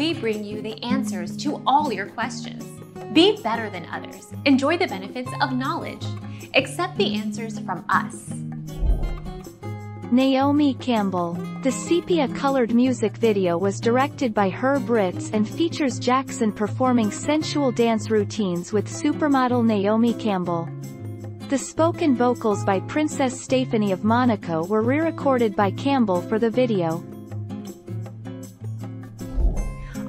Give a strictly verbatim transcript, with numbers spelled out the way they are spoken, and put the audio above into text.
we bring you the answers to all your questions. Be better than others. Enjoy the benefits of knowledge. Accept the answers from us. Naomi Campbell. The sepia-colored music video was directed by Herb Ritts and features Jackson performing sensual dance routines with supermodel Naomi Campbell. The spoken vocals by Princess Stephanie of Monaco were re-recorded by Campbell for the video.